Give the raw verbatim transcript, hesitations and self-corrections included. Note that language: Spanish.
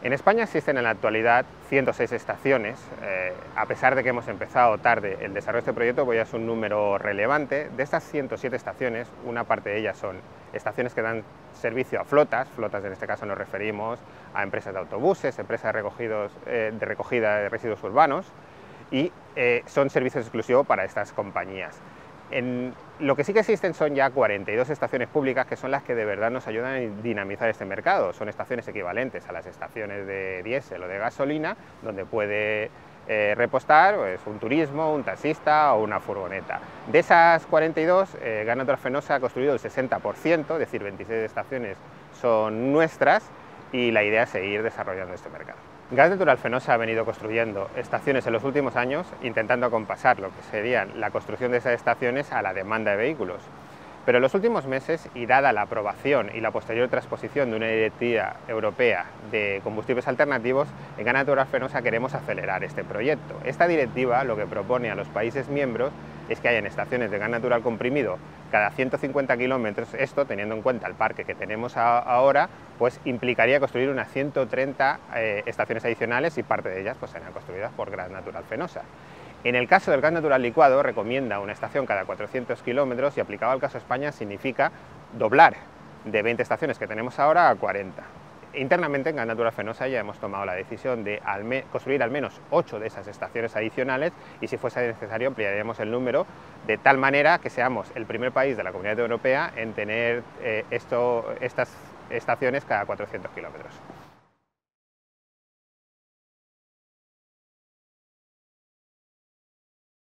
En España existen en la actualidad ciento seis estaciones. Eh, a pesar de que hemos empezado tarde el desarrollo de este proyecto, pues ya es un número relevante. De estas ciento siete estaciones, una parte de ellas son estaciones que dan servicio a flotas, flotas en este caso nos referimos a empresas de autobuses, empresas de, recogidos, eh, de recogida de residuos urbanos, y eh, son servicios exclusivos para estas compañías. En lo que sí que existen son ya cuarenta y dos estaciones públicas, que son las que de verdad nos ayudan a dinamizar este mercado. Son estaciones equivalentes a las estaciones de diésel o de gasolina, donde puede eh, repostar pues, un turismo, un taxista o una furgoneta. De esas cuarenta y dos, eh, Gas Natural Fenosa ha construido el sesenta por ciento, es decir, veintiséis estaciones son nuestras, y la idea es seguir desarrollando este mercado. Gas Natural Fenosa ha venido construyendo estaciones en los últimos años, intentando acompasar lo que serían la construcción de esas estaciones a la demanda de vehículos. Pero en los últimos meses, y dada la aprobación y la posterior transposición de una directiva europea de combustibles alternativos, en Gas Natural Fenosa queremos acelerar este proyecto. Esta directiva lo que propone a los países miembros es que hayan estaciones de gas natural comprimido cada ciento cincuenta kilómetros. Esto, teniendo en cuenta el parque que tenemos a, ahora, pues implicaría construir unas ciento treinta eh, estaciones adicionales, y parte de ellas pues, serán construidas por Gas Natural Fenosa. En el caso del gas natural licuado, recomienda una estación cada cuatrocientos kilómetros, y aplicado al caso España significa doblar de veinte estaciones que tenemos ahora a cuarenta. Internamente en Gas Natural Fenosa ya hemos tomado la decisión de construir al menos ocho de esas estaciones adicionales, y si fuese necesario ampliaríamos el número, de tal manera que seamos el primer país de la Comunidad Europea en tener eh, esto, estas estaciones cada cuatrocientos kilómetros.